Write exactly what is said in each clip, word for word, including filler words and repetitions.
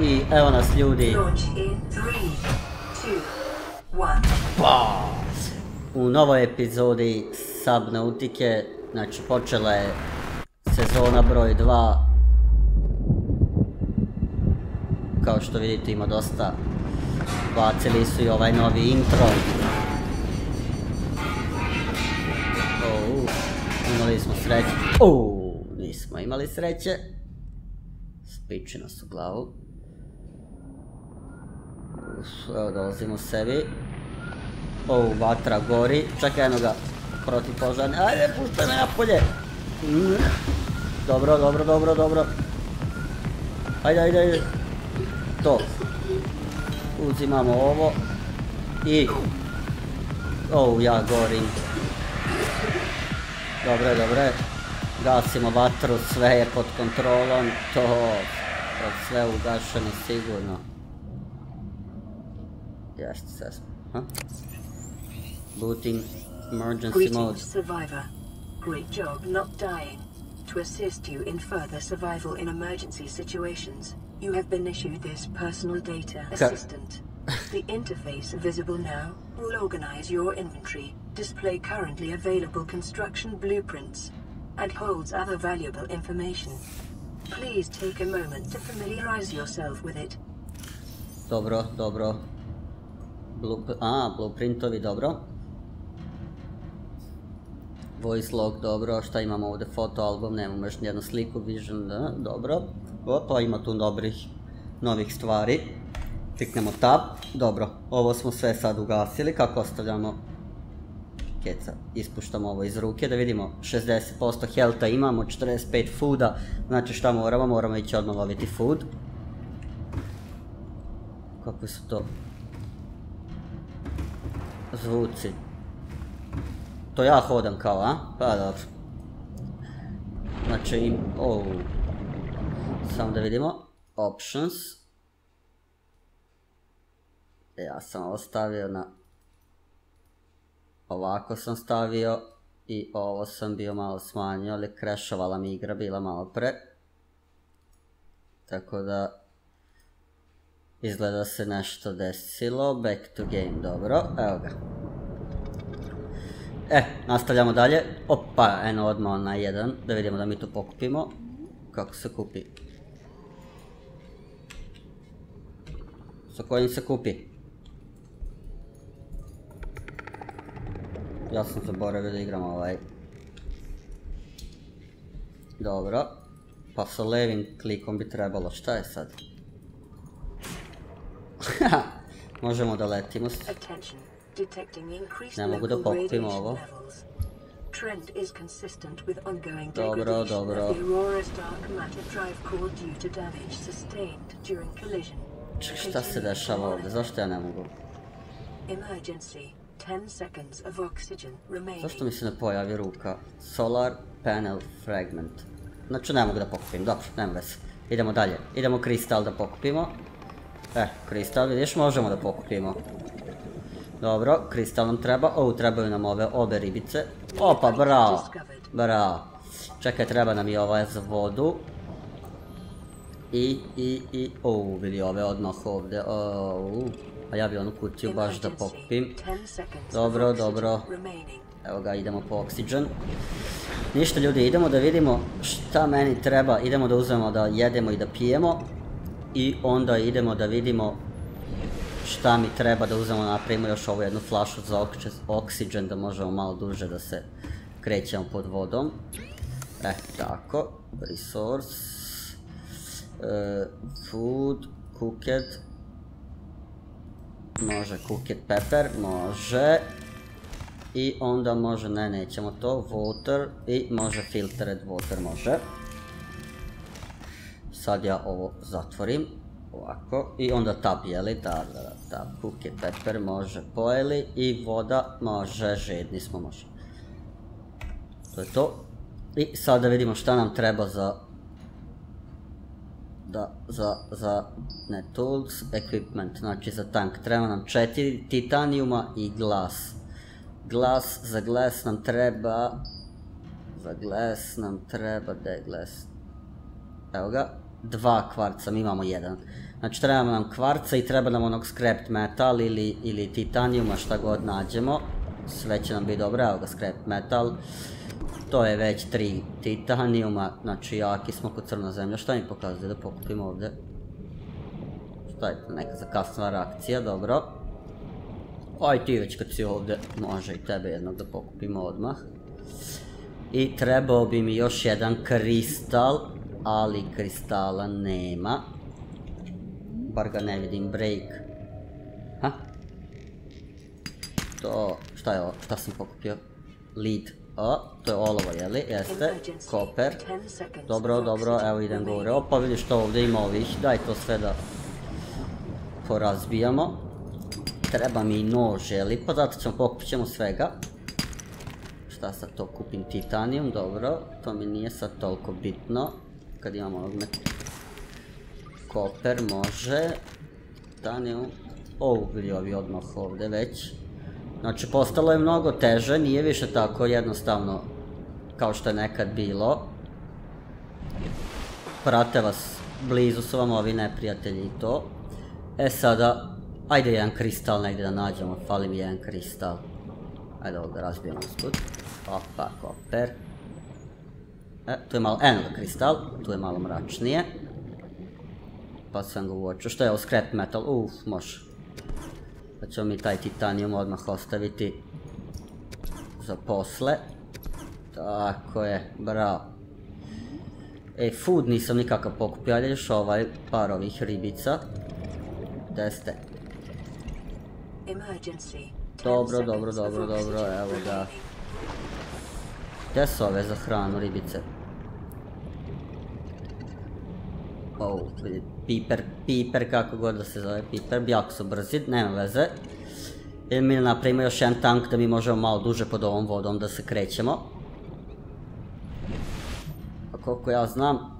I evo nas ljudi. U novoj epizodi Subnautike, znači počela je sezona broj dva. Kao što vidite ima dosta. Bacili su i ovaj novi intro. Imali smo sreće. Uuu, nismo imali sreće. Spiči nas u glavu. Evo dolazimo sebi. Ovo vatra gori. Čekaj jedno ga protipožarne. Ajde, puštaj me napolje. Dobro, dobro, dobro, dobro. Ajde, ajde, ajde. To. Uzimamo ovo. I... Ovo ja gorim. Dobre, dobre. Gasimo vatru, sve je pod kontrolom. To. Sve ugašeno sigurno. Jeste, sve smo. Booting emergency mode. Display currently available construction blueprints and holds other valuable information. Please take a moment to familiarize yourself with it. Dobro, dobro. A, blueprintovi, dobro. Voice log, dobro. Šta imamo ovdje? Fotoalbum, nemamo još nijednu sliku. Vision, da, dobro. Opa, ima tu dobrih novih stvari. Kliknemo tab, dobro. Ovo smo sve sad ugasili, kako ostavljamo? Ispuštamo ovo iz ruke da vidimo, šezdeset posto healtha imamo, četrdeset pet fooda, znači šta moramo, moramo ići odmah loviti food. Kako su to zvuci? To ja hodam kao, a? Pa dobro. Znači im, ovu, samo da vidimo, options. Ja sam ovo stavio na... Ovako sam stavio i ovo sam bio malo smanjio, ali crashovala mi igra bila malo pre. Tako da izgleda se nešto desilo. Back to game, dobro, evo ga. E, nastavljamo dalje. Opa, eno odmah na jedan, da vidimo da mi to pokupimo. Kako se kupi? Sa kojim se kupi? Ja sam zaboravio da igram ovaj. Dobro. Pa sa levim klikom bi trebalo. Šta je sad? Možemo da letimo. Ne mogu da pokupim ovo. Dobro, dobro. Ček, šta se dešava ovdje? Zašto ja ne mogu? Zašto mi se ne pojavi ruka? Solar panel fragment. Znači ne mogu da pokupim, dobro, nema veze. Idemo dalje, idemo kristal da pokupimo. Eh, kristal vidiš, možemo da pokupimo. Dobro, kristal nam treba, o, trebaju nam ove obe ribice. Opa, bravo, bravo. Čekaj, treba nam i ova za vodu. I, i, i, o, vidi ove odmah ovdje, o. A ja bi onu kutiju baš da pokupim. Dobro, dobro. Evo ga, idemo po oksiđen. Ništa ljudi, idemo da vidimo šta meni treba. Idemo da uzmemo da jedemo i da pijemo. I onda idemo da vidimo šta mi treba da uzmemo. Napravimo još ovu jednu flašu za oksiđen da možemo malo duže da se krećemo pod vodom. E, tako. Resource. Food. Cooked. Može cooked pepper, može. I onda može, ne, nećemo to, water i može filtered water, može. Sad ja ovo zatvorim, ovako, i onda tab, jeli, da, da, da, tab, cooked pepper, može, pojeli i voda, može, žedni smo, može. To je to. I sad da vidimo šta nam treba za... Da, za, za, ne, tools, equipment, znači za tank, treba nam četiri titanijuma i glas. Glas, za glas nam treba, za glas nam treba, da je glas, evo ga, dva kvarca, mi imamo jedan. Znači treba nam kvarca i treba nam onog scrap metal ili, ili titanijuma, šta god nađemo. Sve će nam biti dobro, evo ga scrap metal. To je već tri titanijuma, znači jaki smo kod crna zemlja. Šta mi pokazuje da pokupimo ovdje? Šta je neka zakasnila reakcija, dobro. Aj ti već kad si ovdje, može i tebe jednog da pokupimo odmah. I trebao bi mi još jedan kristal, ali kristala nema. Bar ga ne vidim, break. Ha? To, šta je ovo, šta sam pokupio? Lead, o, to je olovo, jeli, jeste, koper. Dobro, dobro, evo idem gore, opa vidiš što ovdje ima ovih, daj to sve da porazbijamo. Treba mi i nož, jeli, pa zato ćemo pokupit ćemo svega. Šta sad to kupim, titanijum, dobro, to mi nije sad toliko bitno. Kad imamo ovog metra. Koper može, titanijum, ovo bili ovi odmah ovdje već. Znači postalo je mnogo teže, nije više tako jednostavno kao što je nekad bilo. Prate vas, blizu su vam ovi neprijatelji i to. E sada, ajde jedan kristal negdje da nađemo, fali mi jedan kristal. Ajde ovdje razbijemo usput. Opa, koper. E, tu je malo enel kristal, tu je malo mračnije. Pa sam ga uočio, što je ovo scrap metal, uff, može. Pa ćemo mi taj titanijum odmah ostaviti za posle. Tako je, bravo. E, food nisam nikakav pokupio, ajde još ovaj par ovih ribica. Gde ste? Dobro, dobro, dobro, dobro, evo ga. Gdje su ove za hranu ribice? O, piper, piper, kako god da se zove piper, jako su brzi, nema veze. I mi napravimo još jedan tank da mi možemo malo duže pod ovom vodom da se krećemo. A koliko ja znam...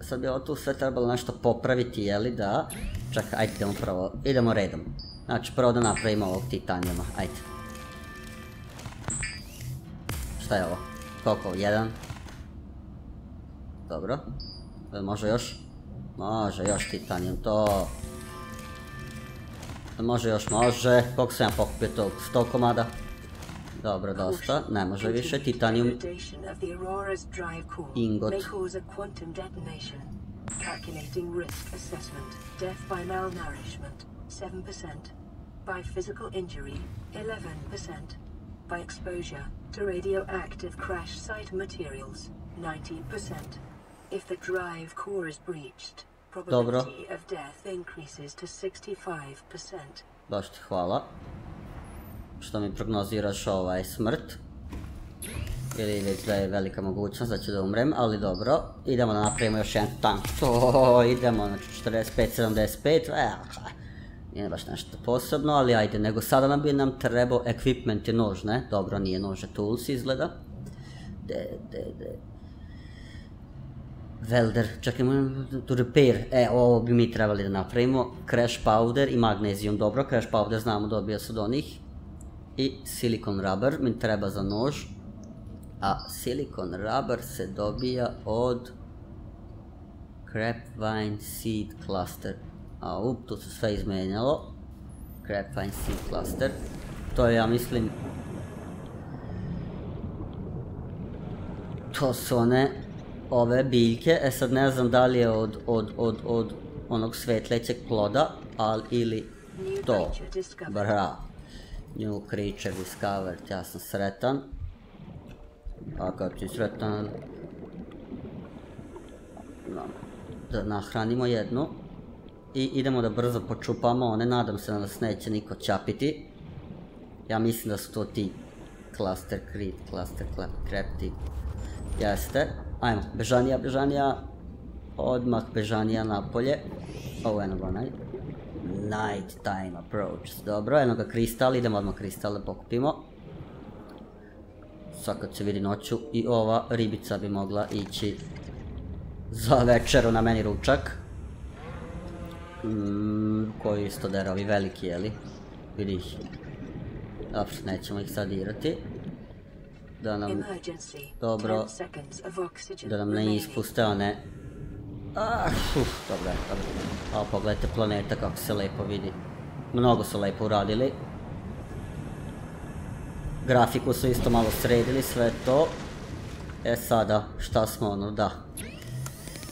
Sad bi ovo tu sve trebalo nešto popraviti, jeli da? Čekaj, ajde idemo prvo, idemo redom. Znači prvo da napravimo ovog titanijuma, ajde. Šta je ovo? Koliko? Jedan? Dobro. Može još? Može još titanijum, to... Može još, može. Koliko sam ja pokupio tog? sto komada? Dobro, dosta. Ne može više. Titanijum. Ingot. Calculating risk assessment. Death by malnourishment, seven percent. By physical injury, eleven percent. By exposure to radioactive crash site materials, nineteen percent. If the drive core is breached, probability of death increases to sixty-five percent. Baš ti hvala. Što mi prognoziraš ovaj smrt. Ili već da je velika mogućnost da ću da umrem, ali dobro, idemo da napravimo još jedan tank, to idemo, znači četrdeset pet, sedamdeset pet, eee, nije baš nešto posebno, ali ajde, nego sada nam bi nam trebao equipment i nož, ne, dobro, nije nože, tools izgleda. De, de, de. Welder, čekaj, to repair, e, ovo bi mi trebali da napravimo, crash powder i magnezijum, dobro, crash powder znamo dobio se od onih, i silicon rubber mi treba za nož. A silikon rubber se dobija od Crapvine Seed Cluster. A up, tu se sve izmenjalo. Crapvine Seed Cluster. To je, ja mislim... To su one, ove biljke. E sad ne znam da li je od, od, od, od onog svetlećeg ploda, ali ili to. Bra. New creature discovered, ja sam sretan. A kad ti sretan da nahranimo jednu i idemo da brzo počupamo one, nadam se da nas neće niko čapiti. Ja mislim da su to ti cluster creep, cluster crepti. Jeste, ajmo, bežanija, bežanija, odmah bežanija napolje. Ovo je jednog onaj night time approach, dobro, jednog kristal, idemo odmah kristal da pokupimo. Sad kad se vidi noću i ova ribica bi mogla ići za večeru na meni ručak. Mm, koji isto derovi veliki, jeli? Vidi ih. Dobro, nećemo ih sad dirati. da nam dobro, da nam ne ispuste one. Ah, uf, dobro, dobro. A pogledajte planeta kako se lepo vidi. Mnogo su lepo uradili. Grafiku su isto malo sredili, sve to. E sada, šta smo ono, da.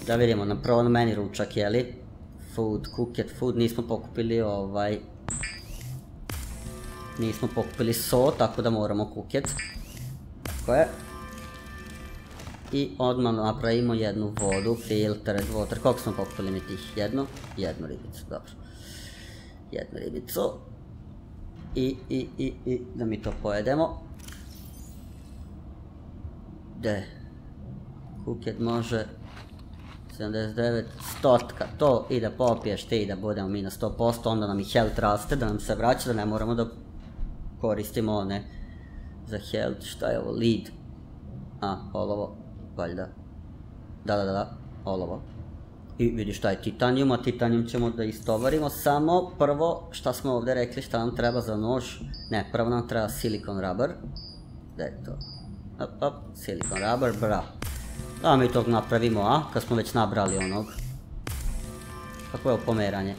Da vidimo, na prvo meni ručak, jeli? Food, cooked food, nismo pokupili ovaj... Nismo pokupili so, tako da moramo cooked. Tako je. I odmah napravimo jednu vodu, filtered water, koliko smo pokupili mi tih? Jednu? Jednu ribicu, dobro. Jednu ribicu. I, i, i, i, da mi to pojedemo. De. Cooked može... sedamdeset devet, stotka, to i da popiješ ti i da budemo mi na sto posto, onda nam i health raste, da nam se vraća, da ne moramo da koristimo one za health, šta je ovo, lead, a, olovo, valjda, da, da, da, da, olovo, i vidi šta je titanijum, a titanijum ćemo da istovarimo, samo prvo, šta smo ovdje rekli, šta nam treba za nož, ne, prvo nam treba silikon rubber, da je to, op, op, silikon rubber, bravo. Da mi tog napravimo, a? Kad smo već nabrali onog. Kako je ovo pomeranje?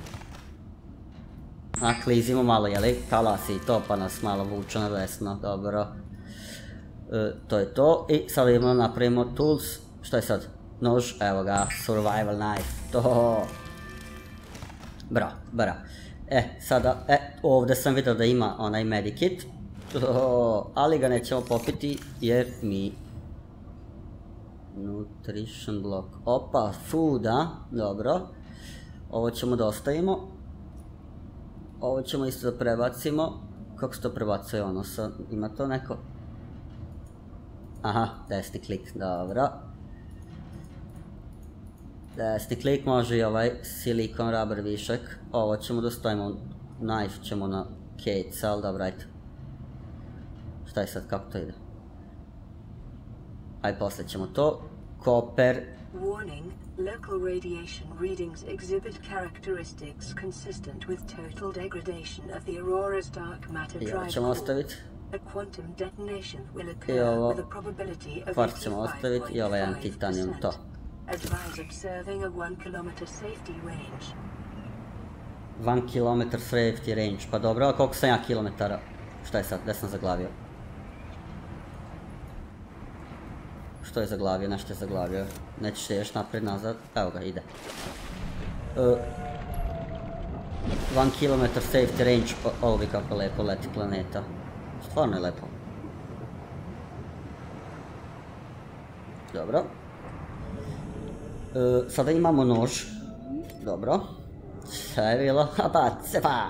A, klizimo malo, jeli? Talasi i to, pa nas malo vuče na desno, dobro. E, to je to. I sad imamo, napravimo tools. Šta je sad? Nož, evo ga, survival knife. To. Bra, bra. E, sada, e, ovdje sam vidio da ima onaj medikit. To, ali ga nećemo popiti jer mi... Nutrition block, opa, food, a, dobro, ovo ćemo da ostavimo, ovo ćemo isto da prebacimo, kako se to prebacuje ono, ima to neko, aha, desni klik, dobro, desni klik može i ovaj silikon rubber višak, ovo ćemo da ostavimo, knife ćemo na kejca, ali dobro, ajte, šta je sad, kako to ide? Aj, poslije ćemo to. Koper. I ovo ćemo ostaviti. I ovo. Kvart ćemo ostaviti i ovaj jedan titanijum, to. jedan kilometar safety range. Pa dobro, a koliko sam ja kilometara? Šta je sad? Gdje sam zaglavio? Što je zaglavio, nešto je zaglavio, nećeš se još naprijed nazad, evo ga, ide. jedan kilometar safety range, ovo bi kako lepo leti planeta, stvarno je lepo. Dobro. Sada imamo nož, dobro. Šta je bilo, ha pa, cepa!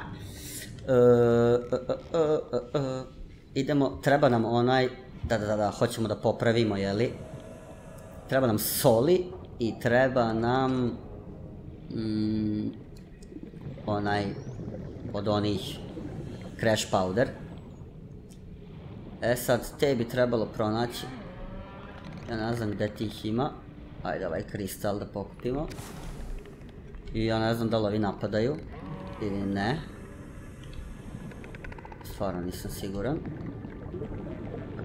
Idemo, treba nam onaj, da, da, da, hoćemo da popravimo, jeli? Treba nam soli i treba nam mm, onaj od onih crash powder. E sad te bi trebalo pronaći, ja ne znam gdje tih ima, ajde ovaj kristal da pokupimo i ja ne znam da li ovi napadaju ili ne, stvarno nisam siguran.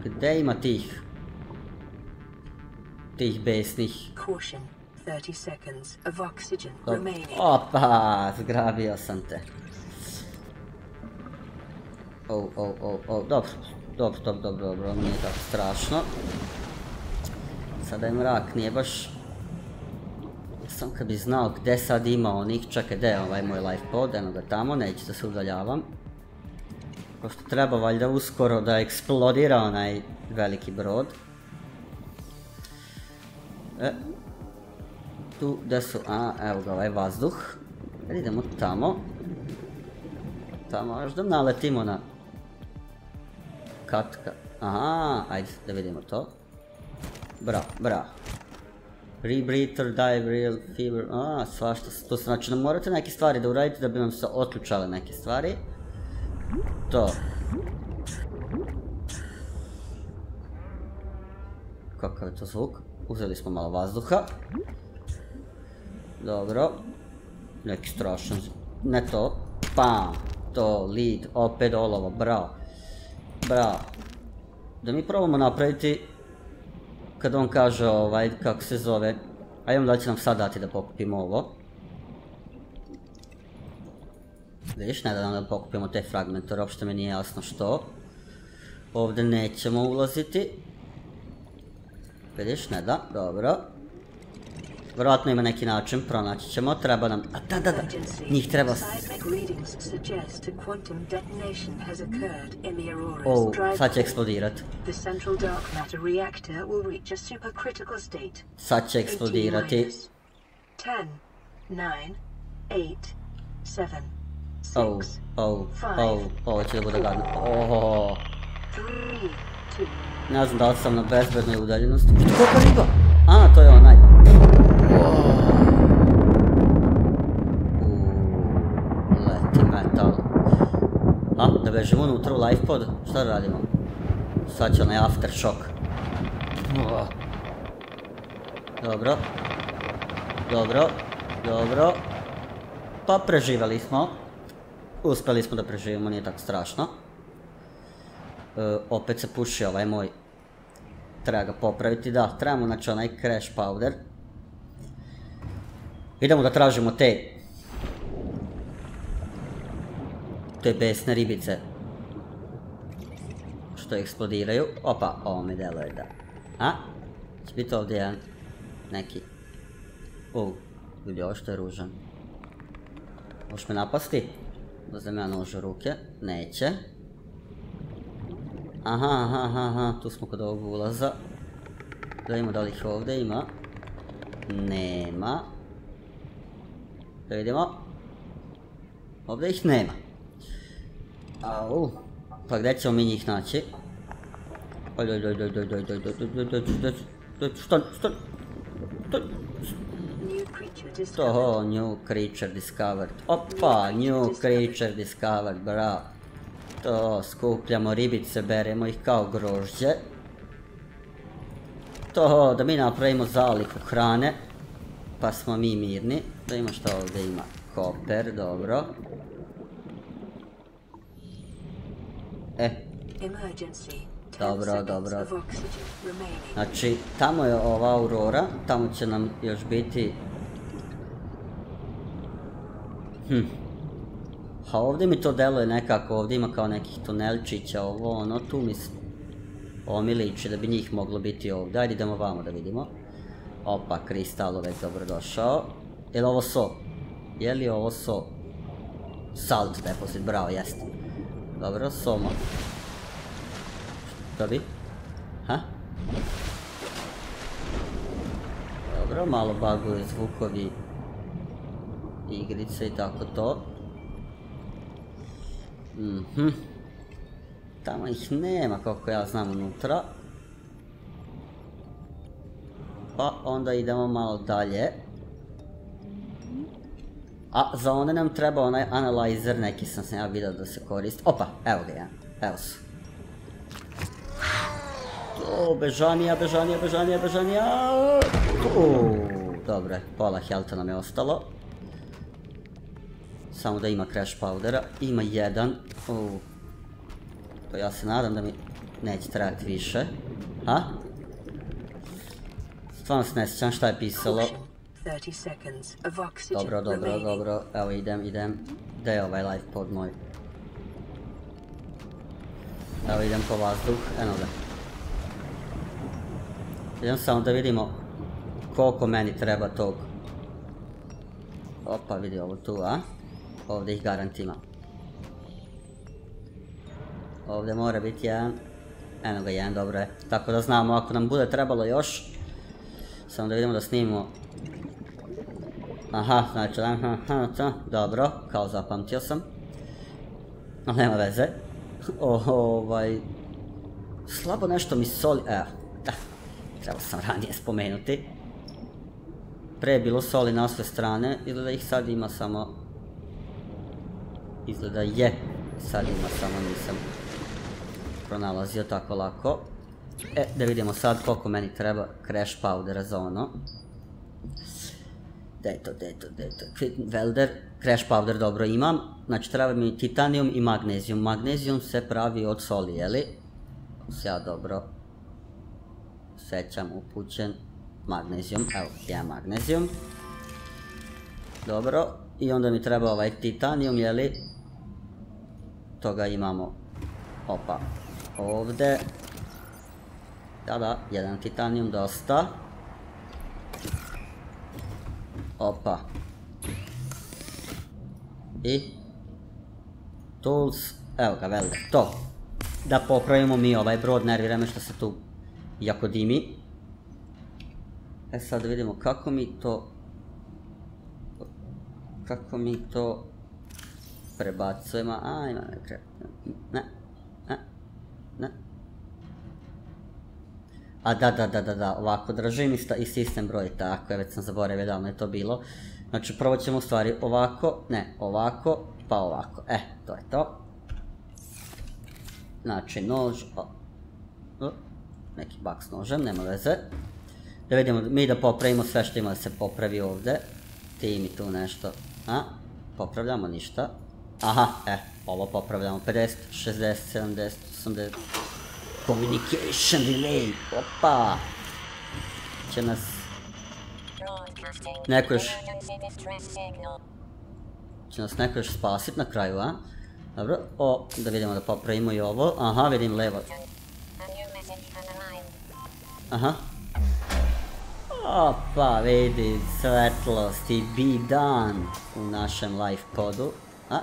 Gdje ima tih tih besnih? Opa, zgrabio sam te. O, o, o, o, dobro, dobro, dobro, dobro, dobro, nije tako strašno. Sada je mrak, nije baš... Sam kad bi znao gdje sad ima onih, čekaj, gdje je ovaj moj life pod, eno ga tamo, neću da se udaljavam. Kao što treba valjda uskoro da eksplodira onaj veliki brod. E, tu gdje su, a evo ga ovaj vazduh. Idemo tamo. Tamo još da naletimo na katka. Aha, ajde da vidimo to. Bra, bra. Rebreather, dive reel, fever, a svašta. To se znači da morate neke stvari da uradite da bi vam se otključale neke stvari. To. Kakav je to zvuk? Uzeli smo malo vazduha. Dobro. Neki strašan zvuk. Ne to. Pam. To, lid. Opet olovo. Bravo. Bravo. da mi probamo napraviti kad on kaže ovaj, kako se zove, ajmo da će nam sad dati da pokupimo ovo. Vidiš, ne da nam da pokupimo te fragmentore, uopšte mi nije jasno što. Ovdje nećemo ulaziti. Vidiš, ne da, dobro. Vjerojatno ima neki način, pronaći ćemo, treba nam... A da, da, da, njih treba... O, sad će eksplodirat. Sad će eksplodirati. O, o, o, ovo će da bude gadno. Ohoho. Ne znam da li sam na bezbednoj udaljenosti. Koliko riba? A, to je onaj. Leti metal. A, da bežemo unutra u lifepod? Šta da radimo? Sad će onaj aftershock. Dobro. Dobro. Dobro. Pa preživjeli smo. Uspjeli smo da preživimo, nije tako strašno. Opet se puši ovaj moj. Treba ga popraviti, da, trebamo znači onaj crash powder. Idemo da tražimo te... Te besne ribice. Što eksplodiraju. Opa, ovo mi deluje da... A? Će biti ovdje jedan... Neki. U, vidi ovo što je ružan. Možeš me napasti? Uzem ja nož u ruke. Neće. Aha, aha, aha, tu smo kod ovog ulaza. Da vidimo da li ih ovdje ima. Nema. Da vidimo. Ovdje ih nema. Au. Pa gdje ćemo mi njih naći? Oj, oj, oj, oj, oj, oj, oj, oj, što, što? Toho, new creature discovered. Opa, new creature discovered, bravo. To, skupljamo ribice, beremo ih kao grožđe. To, da mi napravimo zalihu hrane. Pa smo mi mirni. Da ima što ovdje ima. Koper, dobro. E. Dobro, dobro. Znači, tamo je ova aurora. Tamo će nam još biti... Hm. Ha, ovdje mi to deluje nekako, ovdje ima kao nekih tunelčića, ovo ono, tu mi se... Ovo mi liči da bi njih moglo biti ovdje, ajde idemo vamo da vidimo. Opa, kristalovec, dobrodošao. Je li ovo so? Je li ovo so? Salt deposit, bravo, jeste. Dobro, somo. Što bi? Ha? Dobro, malo baguju zvukovi igrice i tako to. Mhm, tamo ih nema koliko ja znam unutra. Pa onda idemo malo dalje. A za one nam treba onaj analizer, neki sam sam ja vidio da se koristi. Opa, evo ga jedan, evo su. O, bežanija, bežanija, bežanija, bežanija. Uuu, dobro je, pola healtha nam je ostalo. Samo da ima crash powdera, ima jedan, uuu, to ja se nadam da mi neće trebati više, ha? Stvarno se ne sjećam šta je pisalo. Dobro, dobro, dobro, evo idem, idem, gdje je ovaj life pod moj? Evo idem po vazduh, eno da. Idem samo da vidimo koliko meni treba tog. Opa, vidi ovo tu, a? Ovdje ih garant ima. Ovdje mora biti jedan. Eno ga jedan, dobro je. Tako da znamo ako nam bude trebalo još. Samo da vidimo da snimimo. Aha, znači, aha, aha, dobro, kao zapamtio sam. No, nema veze. Ovaj... Slabo nešto mi soli... Evo, da. Trebao sam ranije spomenuti. Pre je bilo soli na sve strane, ili da ih sad ima samo... Izgleda je, sad ima, samo nisam pronalazio tako lako. E, da vidimo sad koliko meni treba crash powdera za ono. Deto, deto, deto, welder, crash powder dobro imam. Znači treba mi titanijum i magnezijum. Magnezijum se pravi od soli, jeli? se ja dobro sećam upućen. Magnezijum, evo ja magnezijum. Dobro, i onda mi treba ovaj titanijum, jeli? Toga imamo, opa, ovde. Da, da, jedan titanijum, dosta. Opa. I tools, evo ga, veli, to. Da popravimo mi ovaj brod, nervira me što se tu jako dimi. E sad vidimo kako mi to, kako mi to prebacujemo, a ima neke, ne, ne, ne. A da, da, da, da, da, ovako držim i sistem broj, tako je, već sam zaboravio da vam je to bilo. Znači prvo ćemo u stvari ovako, ne, ovako, pa ovako, e, to je to. Znači nož, neki bak s nožem, nema veze. Da vidimo, mi da popravimo sve što ima da se popravi ovde. Ti mi tu nešto, a? Popravljamo ništa. Aha, e, ovo popravljamo, pedeset, šezdeset, sedamdeset, osamdeset. Communication delay, opa! Će nas... Neko još... Će nas neko još spasit na kraju, a? Dobro, o, da vidimo da popravimo i ovo, aha, vidim levo. Aha. Opa, vidi, svetlost i be done u našem live podu. A?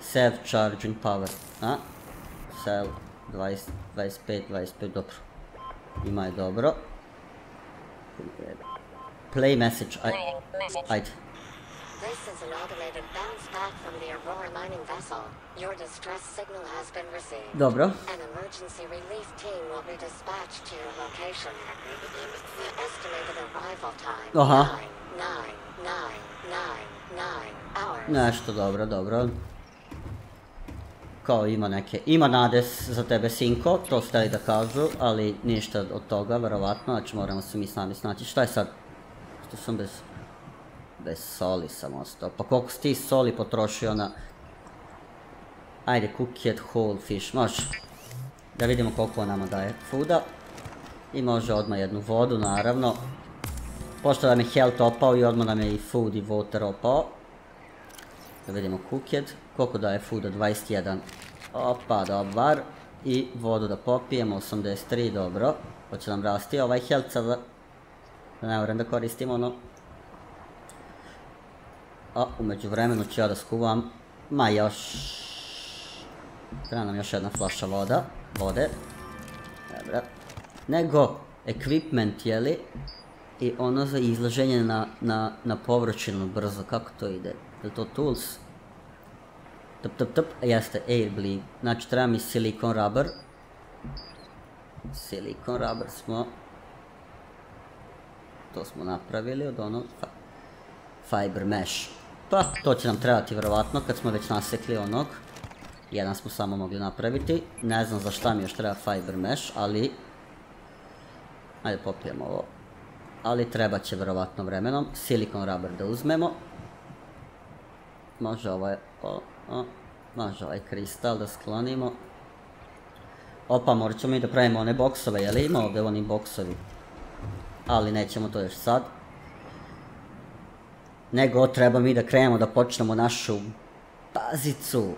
Save charging power. A? Sell dvadeset, dvadeset pet, dvadeset pet, dobro. Ima je dobro. Play message, aj, ajde. This is an automated bounce back from the Aurora mining vessel. Your distress signal has been received. Dobro. An emergency relief team will be dispatched to your location. Estimated arrival time. Aha. nine nine nine nine hours. Nešto dobro, dobro. Kao ima neke, ima nades za tebe Sinko, to ste li da kažu, ali ništa od toga, verovatno, znači moramo se mi sami snaći. Šta je sad? Što sam bez... Bez soli sam ostao. Pa koliko si ti soli potrošio na... Ajde, cooked whole fish, može. Da vidimo koliko nama daje fooda. I može odmah jednu vodu, naravno. Pošto nam je health opao i odmah nam je i food i water opao. Da vidimo cooked. Koliko daje fooda? dvadeset jedan. Opa, dobar. I vodu da popijemo, osamdeset tri, dobro. Hoće nam rasti ovaj health sad da... Ne moram da koristimo ono... A, umeđu vremenu ću ja da skuvam, ma još... Treba nam još jedna flaša voda, vode. Dobra. Nego, equipment, jeli? I ono za izlaženje na površinu brzo, kako to ide? Je li to tools? Tup, tup, tup, jeste, air bleed. Znači, treba mi silikon rubber. Silikon rubber smo... To smo napravili od onog... Fiber mesh. Pa, to će nam trebati vjerovatno kad smo već nasekli onog. Jedan smo samo mogli napraviti. Ne znam za šta mi još treba fiber mesh, ali... Ajde popijemo ovo. Ali treba će vjerovatno vremenom. Silikon rubber da uzmemo. Može ovaj... Može ovaj kristal da sklonimo. Opa, morat ćemo i da pravimo one boksove, jel ima ovdje oni boksovi? Ali nećemo to još sad. Nego treba mi da krenemo da počnemo našu bazicu.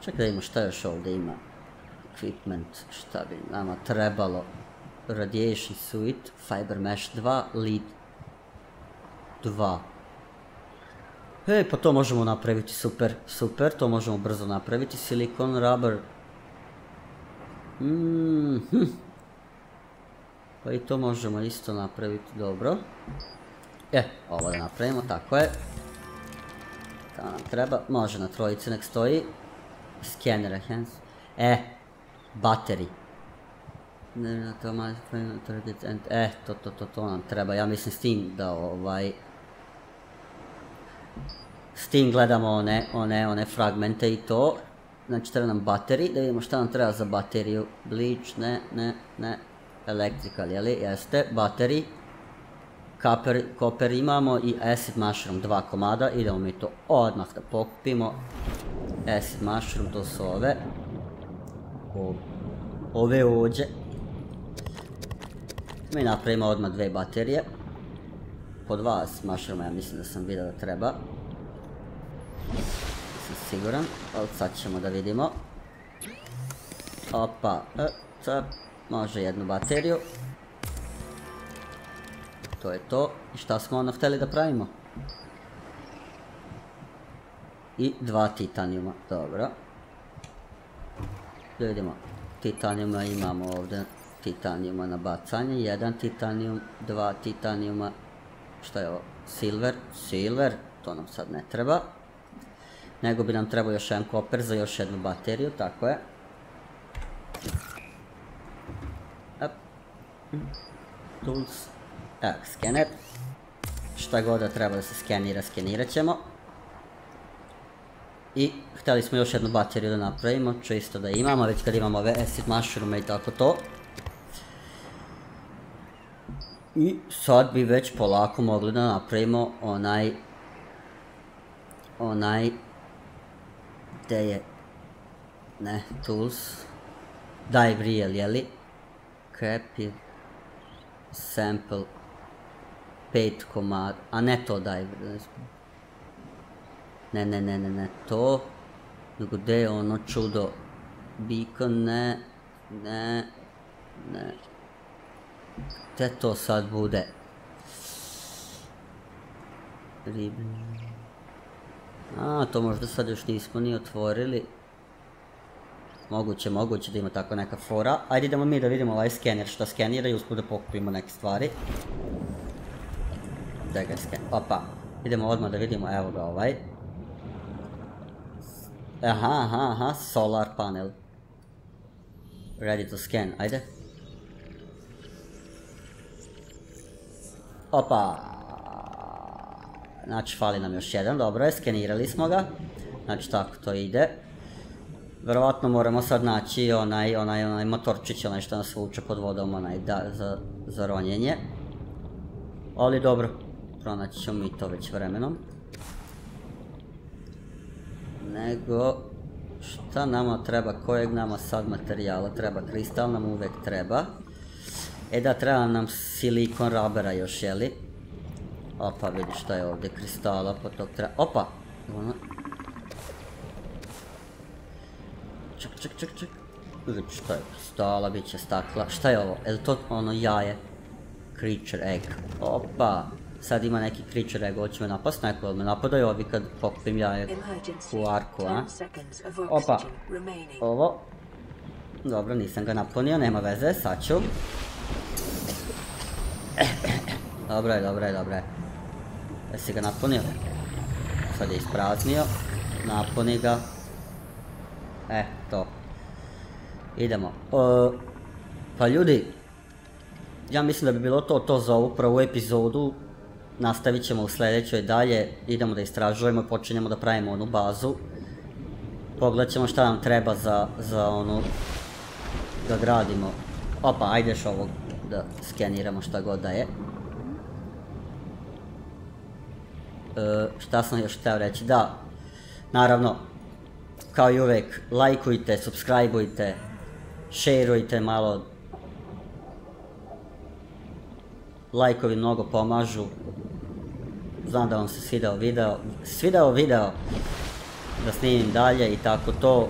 Čekaj da vidimo šta još ovdje ima. Equipment, šta bi nama trebalo. Radiation suit, fiber mesh dva, lead dva. Hej, pa to možemo napraviti, super, super, to možemo brzo napraviti. Silikon rubber. Pa i to možemo isto napraviti, dobro. E, ovo da napravimo, tako je. To nam treba, može na trojicu nek stoji. Scanner, hands. E, bateri. E, to, to, to, to nam treba, ja mislim s tim da ovaj... S tim gledamo one, one, one fragmente i to. Znači treba nam bateri, da vidimo šta nam treba za bateriju. Bleach, ne, ne, ne. Electrical, jeli, jeste, bateri. Koper imamo i acid mushroom, dva komada, idemo mi to odmah da pokupimo. Acid mushroom, to su ove. oko ove ođe. Mi napravimo odmah dve baterije. Po dva smašruma, ja mislim da sam vidio da treba. Nisam siguran, ali sad ćemo da vidimo. Opa, cap, može jednu bateriju. To je to. I šta smo ono htjeli da pravimo? I dva titanijuma, dobro. Da vidimo, titanijuma imamo ovdje, titanijuma na bacanje, jedan titanijum, dva titanijuma, što je ovo, silver, silver, to nam sad ne treba. Nego bi nam trebao još jedan koper za još jednu bateriju, tako je. Tools, evo, skener. Šta god da treba da se skenira, skenirat ćemo. I htjeli smo još jednu bateriju da napravimo, čisto da imamo, već kad imamo ove acid mushroome i tako to. I sad bi već polako mogli da napravimo onaj... Onaj... Gde je... Ne, tools... Dive reel, jeli? Crapir... Sample... Pet komada... A ne to dive reel... Ne, ne, ne, ne, ne, to... Nego gde je ono čudo? Beacon, ne... Ne... Ne... Gde to sad bude? A, to možda sad još nismo ni otvorili. Moguće, moguće da ima tako neka fora. Ajde idemo mi da vidimo ovaj skener što skenira i usput da pokupimo neke stvari. Da ga sken... Opa, idemo odmah da vidimo, evo ga ovaj. Aha, aha, aha, solar panel. Ready to scan, ajde. Opa, znači fali nam još jedan, dobro je, skenirali smo ga, znači tako to ide. Verovatno moramo sad naći onaj, onaj, onaj motorčić, onaj što nas vuče pod vodom, onaj za ronjenje. Ali dobro, pronaći ćemo mi to već vremenom. Nego, šta nama treba, kojeg nama sad materijala treba, kristal nam uvek treba. E da, treba nam silikon rabera još, jeli? Opa, vidi šta je ovdje kristala, pa tog treba... Opa! Ček, ček, ček, ček. Vidi šta je kristala, bit će stakla. Šta je ovo? Je to ono jaje? Creature egg. Opa! Sad ima neki creature egg, hoće me napast neko, ali me napadaju ovi kad pokupim jaje u arku, a? Opa! Ovo. Dobro, nisam ga napunio, nema veze, sad ću. Dobro je, dobro je, dobro je. Jesi ga napunio? Sad je ispraznio. Napuni ga. E, to. Idemo. Pa ljudi, ja mislim da bi bilo to to za ovu prvu epizodu. Nastavit ćemo u sljedećoj dalje. Idemo da istražujemo i počinjemo da pravimo onu bazu. Pogledat ćemo šta nam treba za onu... Da gradimo. Opa, ajdeš ovog. Da skeniramo šta god da je. E, šta sam još htio reći, da, naravno, kao i uvek, lajkujte, subscribeujte, šerujte malo. Lajkovi mnogo pomažu. Znam da vam se svidao video, svidao video da snimim dalje i tako to.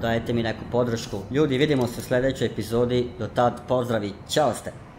Dajte mi neku podršku. Ljudi, vidimo se u sljedećoj epizodi. Do tad, pozdravi, čao ste!